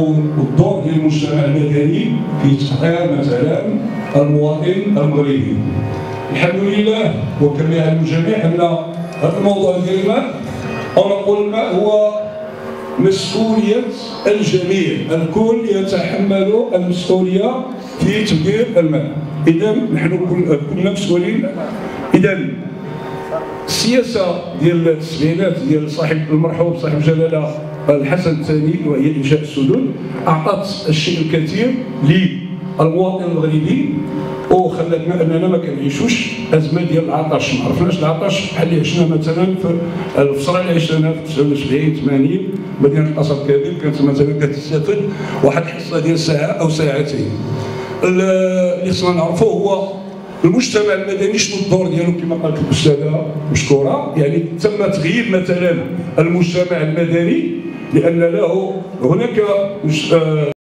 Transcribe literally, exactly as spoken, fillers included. الدور ديال المجتمع المدني كيتحقق مثلا المواطن المغربي. الحمد لله وكما يعلم الجميع ان هذا الموضوع ديال الماء، انا نقول الماء هو مسؤولية الجميع، الكل يتحمل المسؤولية في تدبير الماء. إذا نحن كلنا مسؤولين. إذا السياسة ديال التسعينات ديال صاحب المرحوم صاحب الجلالة الحسن الثاني وهي إنشاء السدود أعطت الشيء الكثير للمواطن المغربي وخلاتنا اننا ما كنعيشوش ازمه ديال العطش، ما عرفناش العطش بحال اللي عشنا مثلا في الفتره اللي عشناها في تسعة وسبعين ثمانين. مدينه القصر الكبير كانت مثلا كتستافد واحد الحصه ديال ساعه او ساعتين. اللي خصنا نعرفوه هو المجتمع المدني شنو الدور ديالو كما قالت الاستاذه مشكوره، يعني تم تغيير مثلا المجتمع المدني لان له هناك